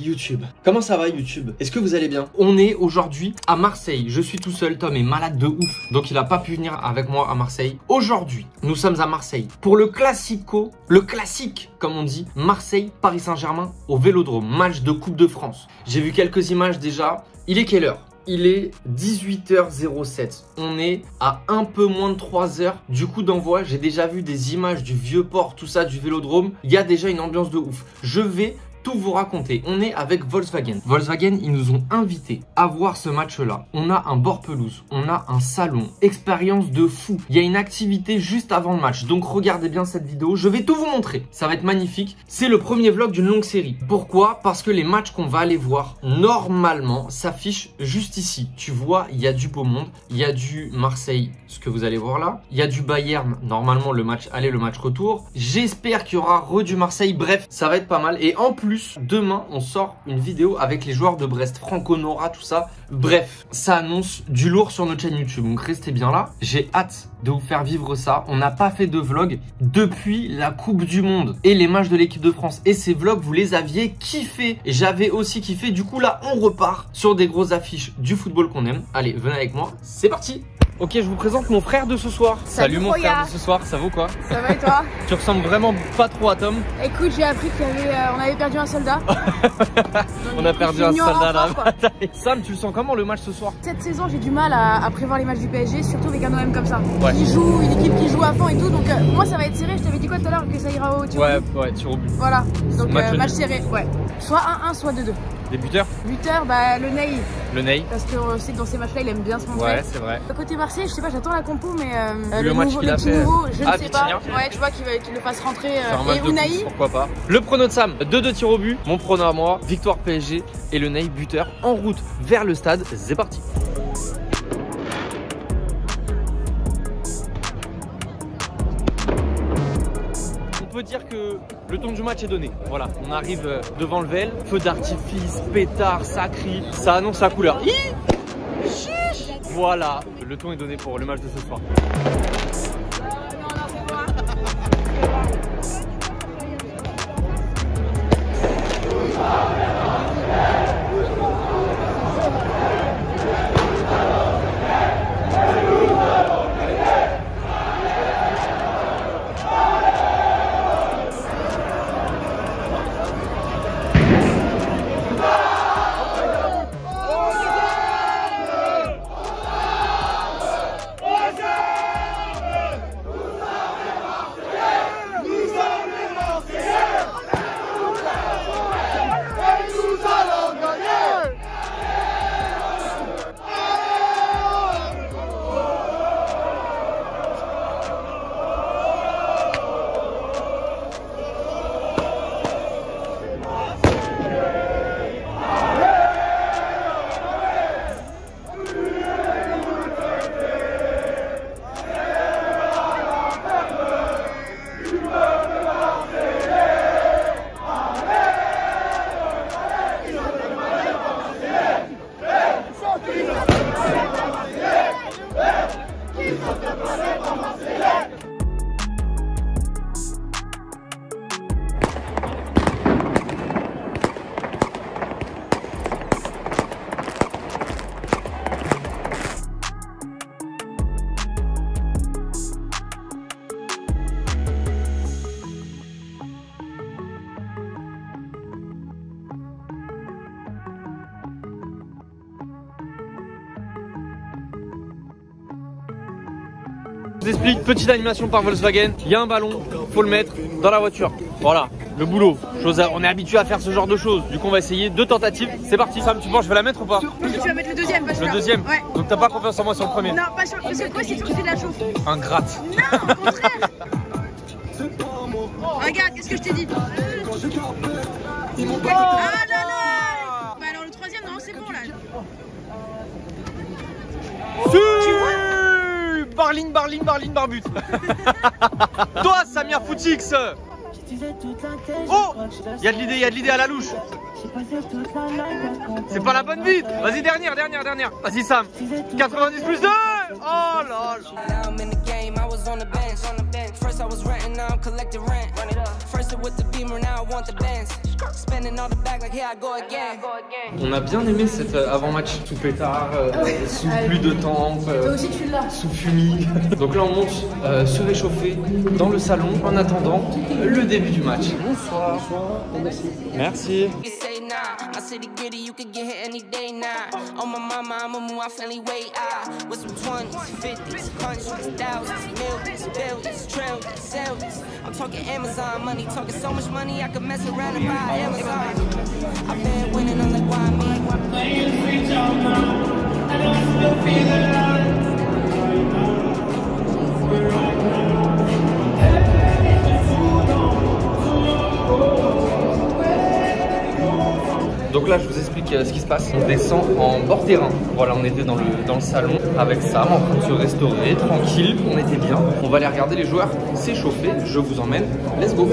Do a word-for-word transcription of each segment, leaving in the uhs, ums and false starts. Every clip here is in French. YouTube. Comment ça va YouTube? Est-ce que vous allez bien? On est aujourd'hui à Marseille. Je suis tout seul, Tom est malade de ouf, donc il n'a pas pu venir avec moi à Marseille. Aujourd'hui, nous sommes à Marseille pour le classico, le classique comme on dit, Marseille-Paris Saint-Germain au Vélodrome, match de Coupe de France. J'ai vu quelques images déjà. Il est quelle heure? Il est dix-huit heures zéro sept. On est à un peu moins de trois heures du coup d'envoi. J'ai déjà vu des images du vieux port, tout ça, du Vélodrome. Il y a déjà une ambiance de ouf. Je vais tout vous raconter. On est avec Volkswagen. Volkswagen, ils nous ont invités à voir ce match-là. On a un bord-pelouse. On a un salon. Expérience de fou. Il y a une activité juste avant le match. Donc regardez bien cette vidéo. Je vais tout vous montrer. Ça va être magnifique. C'est le premier vlog d'une longue série. Pourquoi? Parce que les matchs qu'on va aller voir, normalement, s'affichent juste ici. Tu vois, il y a du beau monde. Il y a du Marseille, ce que vous allez voir là. Il y a du Bayern. Normalement, le match aller, le match retour. J'espère qu'il y aura re du Marseille. Bref, ça va être pas mal. Et en plus, demain, on sort une vidéo avec les joueurs de Brest. Franco Nora, tout ça. Bref, ça annonce du lourd sur notre chaîne YouTube. Donc, restez bien là. J'ai hâte de vous faire vivre ça. On n'a pas fait de vlog depuis la Coupe du Monde et les matchs de l'équipe de France. Et ces vlogs, vous les aviez kiffés. J'avais aussi kiffé. Du coup, là, on repart sur des grosses affiches du football qu'on aime. Allez, venez avec moi. C'est parti. Ok, je vous présente mon frère de ce soir. Salut, Salut mon Roya. frère de ce soir, ça vaut quoi? Ça va et toi? Tu ressembles vraiment pas trop à Tom. Écoute, j'ai appris qu'on avait, euh, avait perdu un soldat. On a perdu un soldat là. Sam, tu le sens comment le match ce soir? Cette saison, j'ai du mal à, à prévoir les matchs du P S G, surtout avec un O M comme ça. Ouais. Qui joue, une équipe qui joue à fond et tout. Donc euh, moi, ça va être serré. Je t'avais dit quoi tout à l'heure? Que ça ira au tir? Ouais, ouais, tir au but. Voilà, donc match, euh, match serré, ouais. Soit un un, soit deux deux. Des buteurs? Buteur, bah le Ney. Le Ney. Parce que on sait que dans ces matchs-là, il aime bien se montrer. Ouais, c'est vrai. Côté Marseille, je sais pas, j'attends la compo, mais euh, le, le match qu'il a fait. Nouveau, je ah, ne sais Vitinha. pas. Ouais, tu vois qu'il qu le fasse rentrer. Euh, et Unai. Coups, pourquoi pas. Le prono de Sam, deux deux tirs au but. Mon prono à moi, victoire P S G et le Ney buteur en route vers le stade. C'est parti. Dire que le ton du match est donné. Voilà, on arrive devant le Vel, feu d'artifice, pétard, ça crie, ça annonce la couleur. Hi Chiche. Voilà, le ton est donné pour le match de ce soir. Explique, petite animation par Volkswagen, il y a un ballon, faut le mettre dans la voiture. Voilà, le boulot, chose à... on est habitué à faire ce genre de choses, du coup on va essayer deux tentatives, c'est parti. Sam, tu penses je vais la mettre ou pas? Je vais mettre le deuxième. Pas le deuxième ouais. Donc t'as pas confiance en moi sur le premier? Non, pas sur le premier, parce que quoi c'est toujours de la chauffe. Un gratte. Non, au contraire. Regarde, qu'est-ce que je t'ai dit? Ah non, non. Bah alors le troisième, non c'est bon là. Tu vois? Barline, Barline, Barline, Barbute. Toi, Samir Foutix. Oh, il y a de l'idée, il y a de l'idée à la louche. C'est pas la bonne vite. Vas-y, dernière, dernière, dernière. Vas-y, Sam. quatre-vingt-dix plus deux. Oh là là. First I was renting, now I'm collecting rent. Run it up. First it with the beamer, now I want the Benz. Spending all the back like here I go again. On a bien aimé cet avant-match sous pétard, euh, ah oui. sous ah, pluie oui. de temps, euh, sous fumis. Donc là on monte euh, se réchauffer dans le salon en attendant le début du match. Bonsoir. Bonsoir. Merci. Merci. I said the gritty, you could get hit any day now. On my mama, I'ma move my family way out. With some twenties, fifties, hundreds, thousands, millions, billions, trillions, zillions. I'm talking Amazon money, talking so much money I could mess around and buy Amazon. I've been winning, I'm like, why me? I don't still feel it out. We're right now. Donc là, je vous explique ce qui se passe. On descend en bord terrain. Voilà, on était dans le, dans le salon avec Sam en train de se restaurer, tranquille. On était bien. On va aller regarder les joueurs s'échauffer. Je vous emmène. Let's go.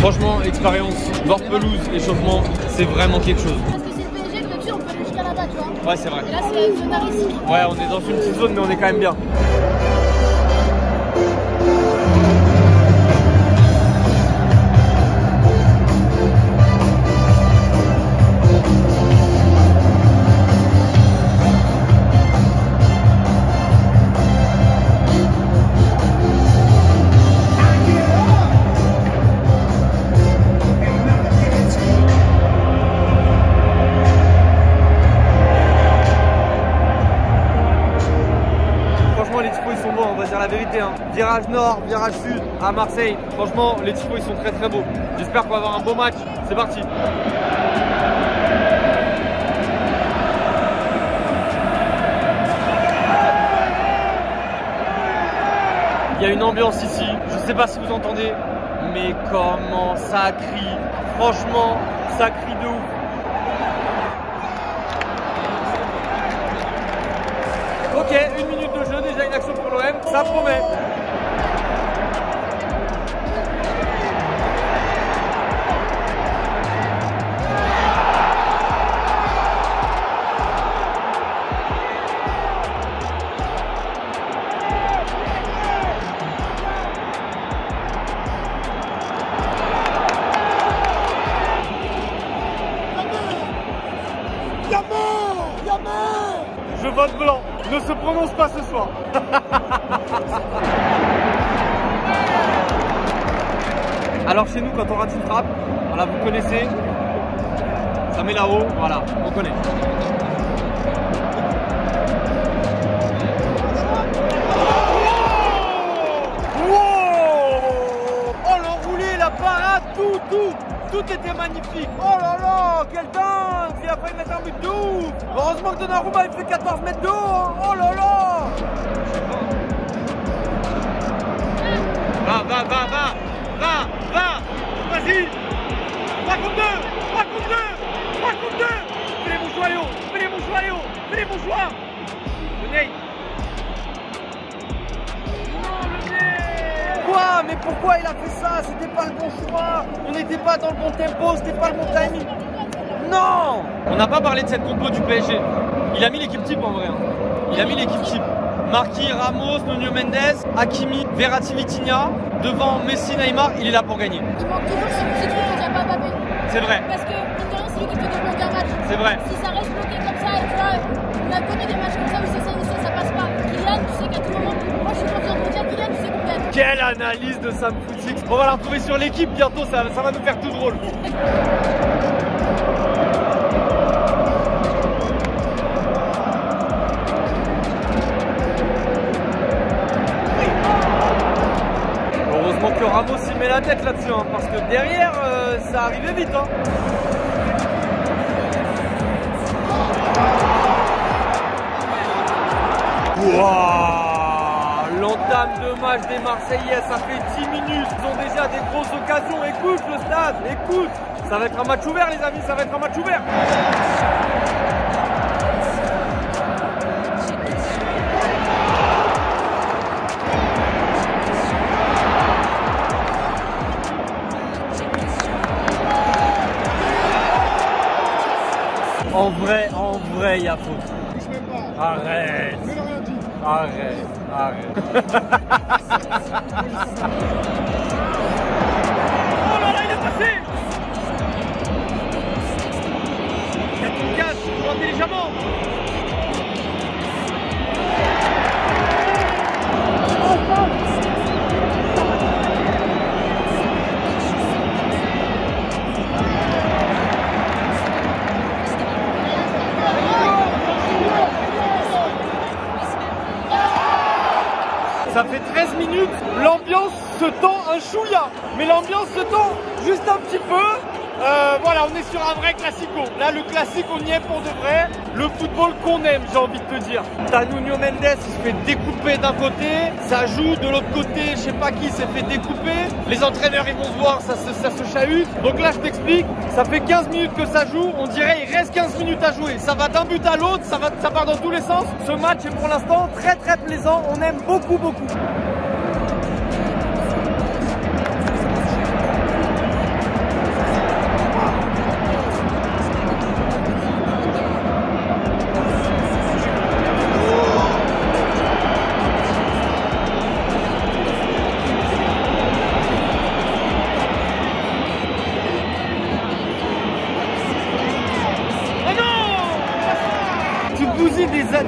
Franchement, expérience, bord pelouse, échauffement, c'est vraiment quelque chose. Parce que c'est le P S G, le dessus, on peut aller jusqu'à là-bas, tu vois. Ouais, c'est vrai. Et là, c'est la zone par ici. Ouais, on est dans une petite zone, mais on est quand même bien. Virage nord, virage sud, à Marseille. Franchement, les tifos, ils sont très très beaux. J'espère qu'on va avoir un beau match. C'est parti. Il y a une ambiance ici. Je sais pas si vous entendez, mais comment ça crie. Franchement, ça crie de ouf. Ok, une minute de jeu, déjà une action pour l'O M, ça promet. Je vote blanc. Ne se prononce pas ce soir. Alors chez nous, quand on rate une frappe, voilà, vous connaissez, ça met là-haut, voilà, on connaît. Wow, oh, l'enroulé, la parade, tout, tout, tout était magnifique. Oh là là, quelle dingue, il a failli mettre un but de ouf. Heureusement que Donnarumma il fait quatorze mètres de haut. Oh là là. Va, va, va, va, va, va. Vas-y. trois contre deux, trois contre deux, trois contre deux. Fais les bons joyaux, fais les bons joyaux, fais les bons joueurs. Venez. Quoi ? Mais pourquoi il a fait ça ? C'était pas le bon choix. On n'était pas dans le bon tempo, c'était pas le bon timing. Non ! On n'a pas parlé de cette compo du P S G. Il a mis l'équipe type en vrai. Il a mis l'équipe type. Marquinhos, Ramos, Nuno Mendes, Hakimi, Verati, Vitinha. Devant Messi, Neymar, il est là pour gagner. Il manque toujours ces petits trucs quand il n'y a pas Mbappé. C'est vrai. Parce que l'Italien, c'est lui qui peut débloquer un match. C'est vrai. Si ça reste bloqué comme ça, et tu vois, on a connu des matchs comme ça où c'est ça, ça, ça passe pas. Kylian, tu sais qu'à tout moment, moi je suis confiant de dire Kylian, tu sais qu'on gagne. Quelle analyse de Sam Footix. On va la retrouver sur l'équipe bientôt, ça, ça va nous faire tout drôle. Heureusement que Ramos s'y met la tête là-dessus, hein, parce que derrière, euh, ça arrivait vite. Hein. Wow, l'entame de match des Marseillais, ça fait dix minutes, ils ont déjà des grosses occasions, écoute le stade, écoute, ça va être un match ouvert les amis, ça va être un match ouvert. En vrai, en vrai, il y a faute. Arrête. Arrête, arrête. Oh là là, il est passé. Il y a une casse, il faut rentrer légèrement. Ça fait treize minutes, l'ambiance se tend un chouïa, mais l'ambiance se tend juste un petit peu. Euh, voilà, on est sur un vrai classico. Là, le classique, on y est pour de vrai. Le football qu'on aime, j'ai envie de te dire. T'as Nuno Mendes qui se fait découper d'un côté, ça joue de l'autre côté, je sais pas qui s'est fait découper. Les entraîneurs, ils vont se voir, ça se, ça se chahute. Donc là, je t'explique, ça fait quinze minutes que ça joue. On dirait il reste quinze minutes à jouer. Ça va d'un but à l'autre, ça, ça part dans tous les sens. Ce match est pour l'instant très très plaisant, on aime beaucoup beaucoup.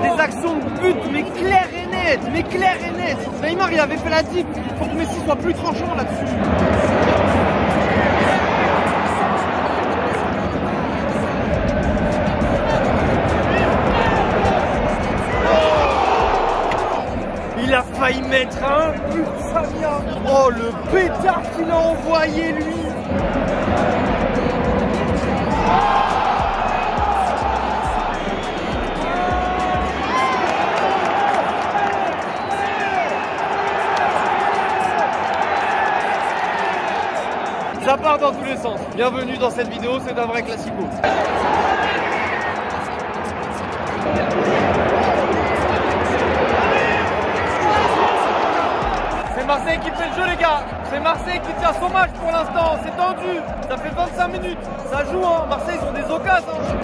Des actions de but, mais claires et nettes, mais claires et nettes. Neymar, il avait fait la diff, il faut que Messi soit plus tranchant là-dessus. Il a failli mettre un but, ça vient. Oh, le pétard qu'il a envoyé, lui. Ça part dans tous les sens. Bienvenue dans cette vidéo, c'est un vrai classico. C'est Marseille qui fait le jeu les gars. C'est Marseille qui tient son match pour l'instant. C'est tendu, ça fait vingt-cinq minutes. Ça joue hein, Marseille ils ont des occasions. Hein.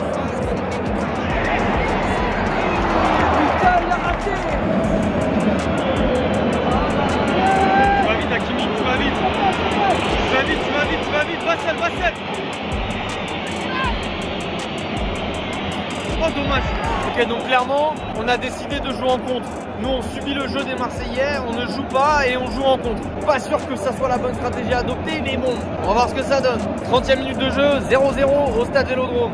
Putain il a raté. Tu vas vite Hakimi, tu vas vite. Tu vas vite, tu vas vite, tu vas vite, Vassel, Vassel. Oh dommage. Ok donc clairement on a décidé de jouer en contre. Nous on subit le jeu des Marseillais, on ne joue pas et on joue en contre. Pas sûr que ça soit la bonne stratégie à adopter mais bon, on va voir ce que ça donne. trentième minute de jeu, zéro zéro au stade Vélodrome.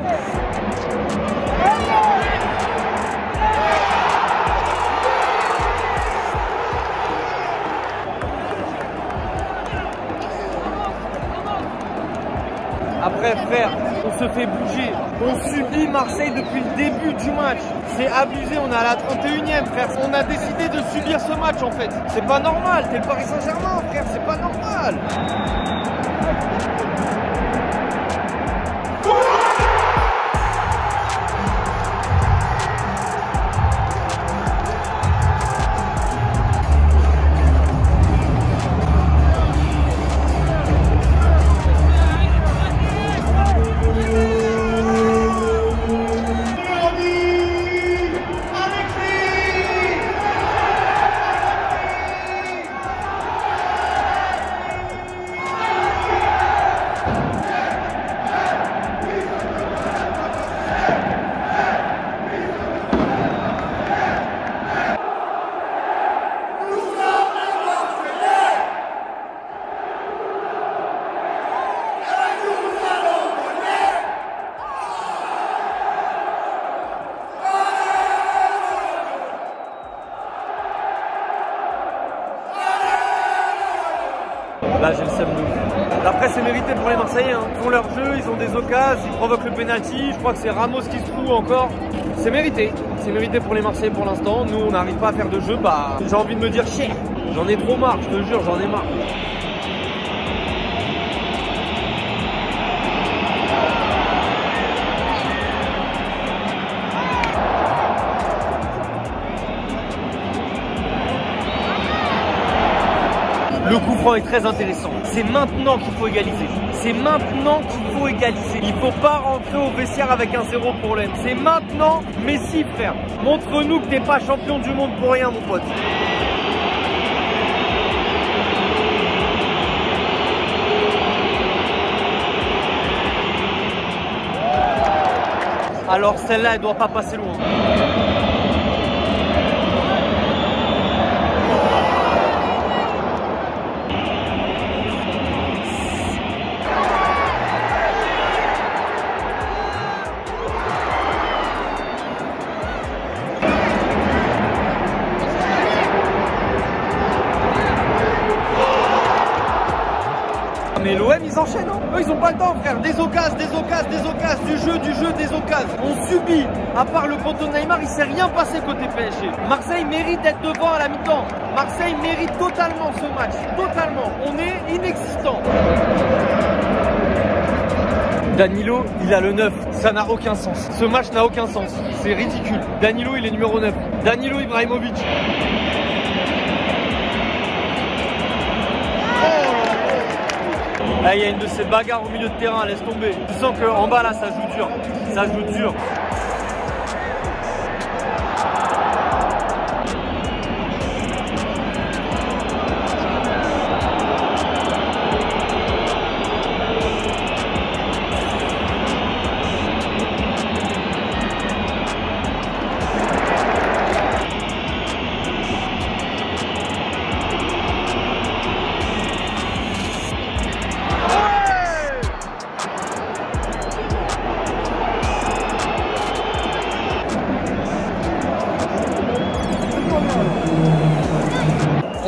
Après frère, on se fait bouger, on subit Marseille depuis le début du match, c'est abusé, on est à la trente et unième frère, on a décidé de subir ce match en fait, c'est pas normal, t'es le Paris Saint-Germain frère, c'est pas normal. Bah, j'ai le seum de ouf. Après, c'est mérité pour les Marseillais. Hein. Ils font leur jeu, ils ont des occasions, ils provoquent le pénalty. Je crois que c'est Ramos qui se trouve encore. C'est mérité. C'est mérité pour les Marseillais pour l'instant. Nous, on n'arrive pas à faire de jeu. Bah, j'ai envie de me dire cher. J'en ai trop marre, je te jure, j'en ai marre. Le coup franc est très intéressant. C'est maintenant qu'il faut égaliser. C'est maintenant qu'il faut égaliser. Il ne faut pas rentrer au vestiaire avec un zéro pour l'O M. C'est maintenant, Messi, frère. Montre-nous que t'es pas champion du monde pour rien, mon pote. Alors celle-là, elle ne doit pas passer loin. Mais l'O M ils enchaînent, hein. Eux ils ont pas le temps, frère. Des occasions, des occasions, des occasions, du jeu, du jeu, des occasions. On subit, à part le poteau de Neymar, il s'est rien passé côté P S G. Marseille mérite d'être devant à la mi-temps. Marseille mérite totalement ce match, totalement. On est inexistant. Danilo, il a le neuf, ça n'a aucun sens. Ce match n'a aucun sens, c'est ridicule. Danilo, il est numéro neuf. Danilo Ibrahimovic. Là, il y a une de ces bagarres au milieu de terrain, laisse tomber. Tu sens qu'en bas, là, ça joue dur. Ça joue dur.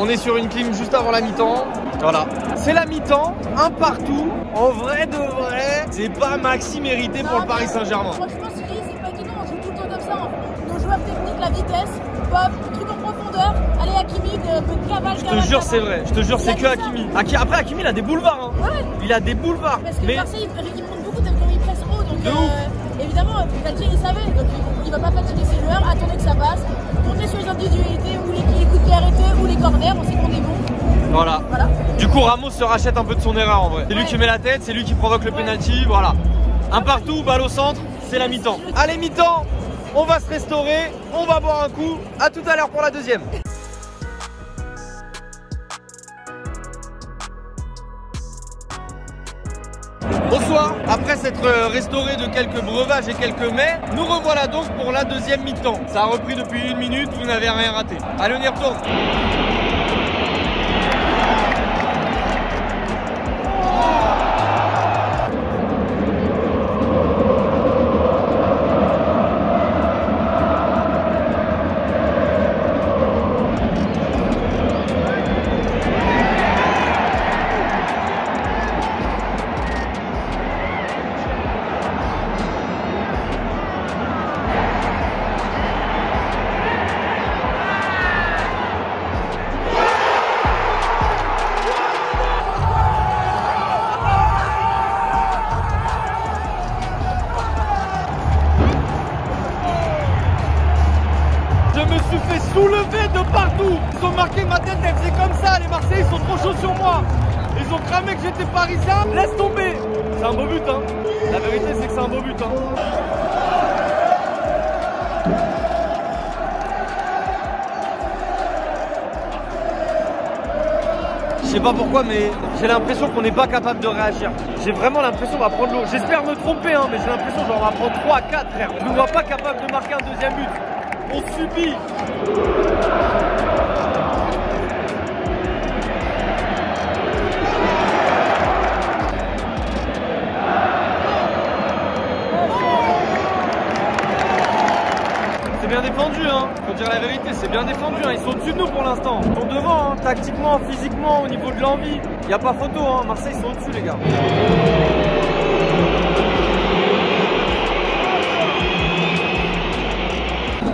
On est sur une clim juste avant la mi-temps. Voilà. C'est la mi-temps, un partout. En vrai de vrai, c'est pas maxi mérité non, pour le Paris Saint-Germain. Franchement, je dis, c'est pas que nous, on joue tout le temps comme ça. Nos joueurs techniques, la vitesse, pop, truc en profondeur. Allez, Hakimi, de, de cavale. Je te jure, c'est vrai. Je te jure, c'est que Hakimi. Après, Hakimi, il a des boulevards. Hein. Ouais. Il a des boulevards. Parce que mais... Marseille, il monte beaucoup tellement il presse haut. Donc, de euh, ouf. Évidemment, Galtier, il savait. Donc, il va pas fatiguer ses joueurs, attendez que ça passe. Comptez sur les individualités ou les coups de pied arrêtés ou les corners, on sait qu'on est bon. Voilà. voilà. Du coup, Ramos se rachète un peu de son erreur en vrai. C'est ouais. lui qui met la tête, c'est lui qui provoque le ouais. penalty, voilà. Un partout, balle au centre, c'est la mi-temps. Allez, mi-temps, on va se restaurer, on va boire un coup. À tout à l'heure pour la deuxième. Bonsoir, après s'être restauré de quelques breuvages et quelques mets, nous revoilà donc pour la deuxième mi-temps. Ça a repris depuis une minute, vous n'avez rien raté. Allez, on y retourne. Ils ont marqué ma tête, elle faisait comme ça, les Marseillais ils sont trop chauds sur moi. Ils ont cramé que j'étais parisien, laisse tomber. C'est un beau but hein, la vérité c'est que c'est un beau but hein. Je sais pas pourquoi mais j'ai l'impression qu'on n'est pas capable de réagir. J'ai vraiment l'impression qu'on va prendre l'eau. J'espère me tromper hein, mais j'ai l'impression qu'on va prendre trois à quatre frère. On ne voit pas capable de marquer un deuxième but. On subit. bien défendu, hein. Faut dire la vérité, c'est bien défendu, hein. Ils sont au-dessus de nous pour l'instant. Ils sont devant, hein, tactiquement, physiquement, au niveau de l'envie. Il n'y a pas photo, hein. Marseille, ils sont au-dessus, les gars.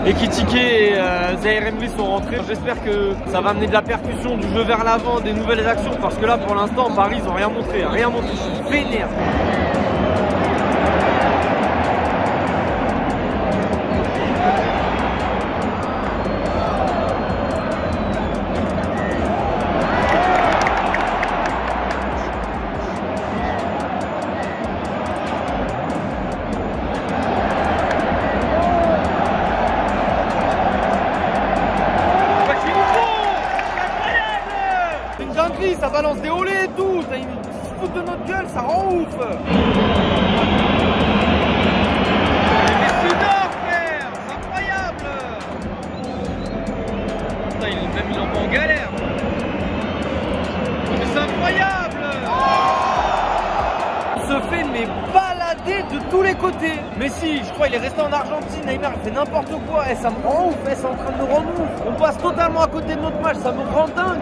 Et Ekitike et euh, Zaïre-Emery sont rentrés. J'espère que ça va amener de la percussion, du jeu vers l'avant, des nouvelles actions. Parce que là, pour l'instant, Paris, ils n'ont rien montré. Hein. Rien montré, je suis vénère. Ça balance des olés et tout, ils se foutent de notre gueule, ça rend ouf. C'est super, frère, c'est incroyable. Putain, il, même il est encore en galère. Mais c'est incroyable. On se fait mais balader de tous les côtés. Mais si, je crois il est resté en Argentine, Neymar il fait n'importe quoi. Et ça me rend ouf, c'est en train de nous rendre ouf. On passe totalement à côté de notre match, ça me rend dingue.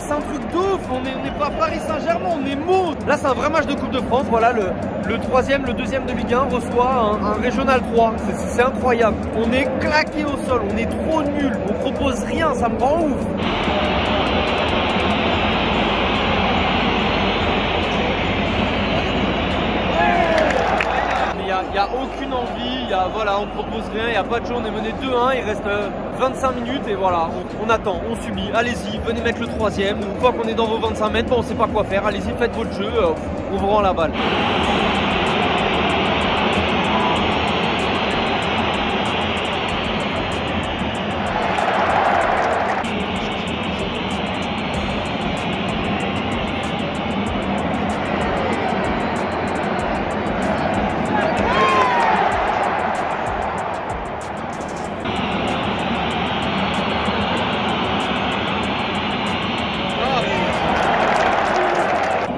C'est un truc de ouf, on n'est pas Paris Saint-Germain, on est Maud. Là c'est un vrai match de Coupe de France, voilà le, le troisième, le deuxième de Ligue un reçoit un, un Régional trois, c'est incroyable. On est claqué au sol, on est trop nul, on propose rien, ça me rend ouf. Il n'y a aucune envie, y a, voilà, on ne propose rien, il n'y a pas de jeu, on est mené deux un, il reste euh, vingt-cinq minutes et voilà, on, on attend, on subit, allez-y, venez mettre le troisième, une fois qu'on est dans vos vingt-cinq mètres, bon, on ne sait pas quoi faire, allez-y, faites votre jeu, euh, on vous rend la balle.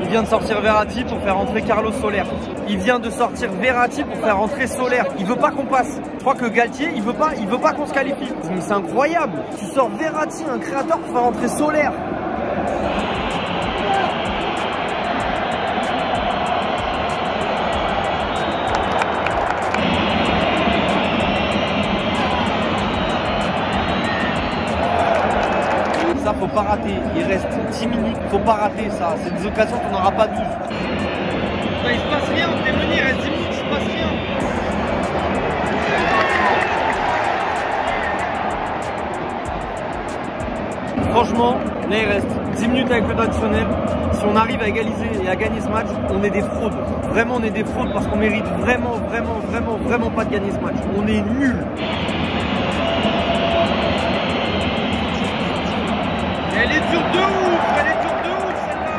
Il vient de sortir Verratti pour faire entrer Carlos Soler. Il vient de sortir Verratti pour faire entrer Soler. Il veut pas qu'on passe. Je crois que Galtier, il veut pas, il veut pas qu'on se qualifie. Mais c'est incroyable. Tu sors Verratti, un créateur, pour faire entrer Soler. Ça, faut pas rater. Il reste dix minutes, faut pas rater ça. C'est des occasions qu'on n'aura pas tous. Il se passe rien, on est mené, il reste dix minutes, il se passe rien. Franchement, là il reste dix minutes avec le traditionnel. Si on arrive à égaliser et à gagner ce match, on est des fraudes. Vraiment, on est des fraudes parce qu'on mérite vraiment, vraiment, vraiment, vraiment pas de gagner ce match. On est nuls. Elle est dure de ouf, elle est dure de ouf celle-là.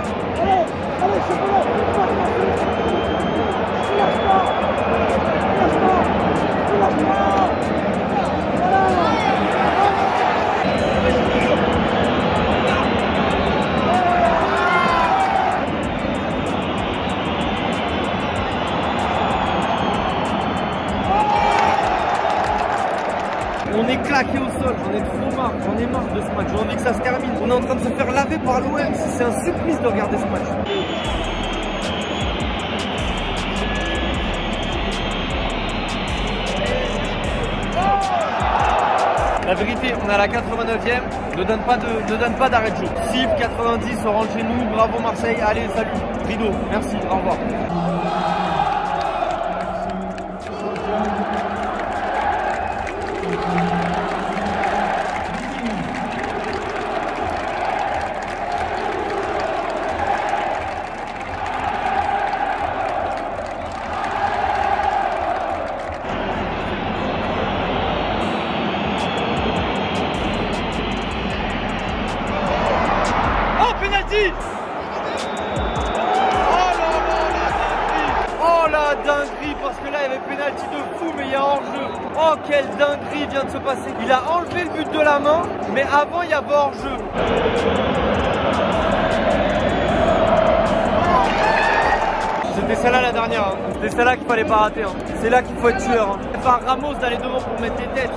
Allez, allez, c'est bon. Lâche pas, lâche pas, lâche pas. On est claqué au sol, j'en ai trop marre, j'en ai marre de ce match, j'ai envie que ça se termine. On est en train de se faire laver par l'O M, c'est un supplice de regarder ce match. La vérité, on est à la quatre-vingt-neuvième, ne donne pas de, ne donne pas d'arrêt de jeu. Sif, quatre-vingt-dix, on rentre chez nous, bravo Marseille, allez, salut, rideau, merci, au revoir. Oh, quelle dinguerie vient de se passer. Il a enlevé le but de la main, mais avant, il y avait hors-jeu. celle-là la dernière, hein. C'était celle-là qu'il fallait pas rater, hein. C'est là qu'il faut être tueur, hein. Par Ramos d'aller devant pour mettre des têtes.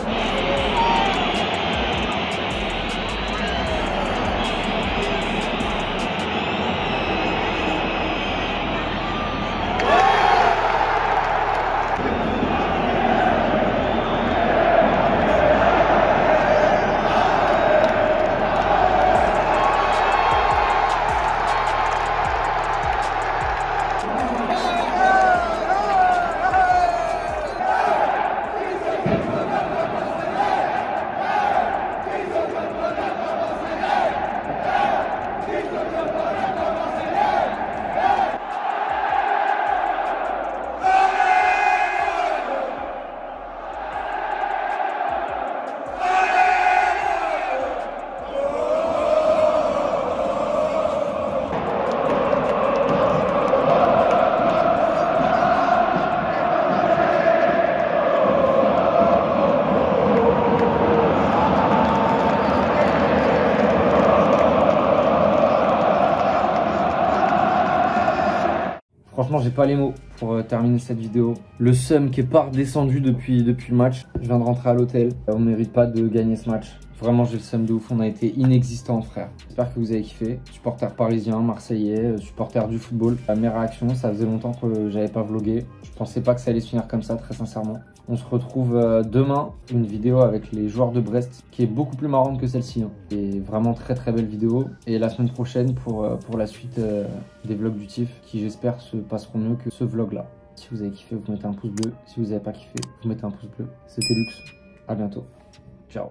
Franchement, j'ai pas les mots pour terminer cette vidéo. Le seum qui est pas redescendu depuis, depuis le match. Je viens de rentrer à l'hôtel. On mérite pas de gagner ce match. Vraiment, j'ai le seum de ouf. On a été inexistants, frère. J'espère que vous avez kiffé. Supporter parisien, marseillais, supporter du football. Mes réactions, ça faisait longtemps que j'avais pas vlogué. Je pensais pas que ça allait se finir comme ça, très sincèrement. On se retrouve demain. Une vidéo avec les joueurs de Brest qui est beaucoup plus marrante que celle-ci. Et vraiment très très belle vidéo. Et la semaine prochaine pour, pour la suite des vlogs du T I F qui, j'espère, se passeront mieux que ce vlog-là. Si vous avez kiffé, vous mettez un pouce bleu. Si vous n'avez pas kiffé, vous mettez un pouce bleu. C'était Luxe. À bientôt. Ciao.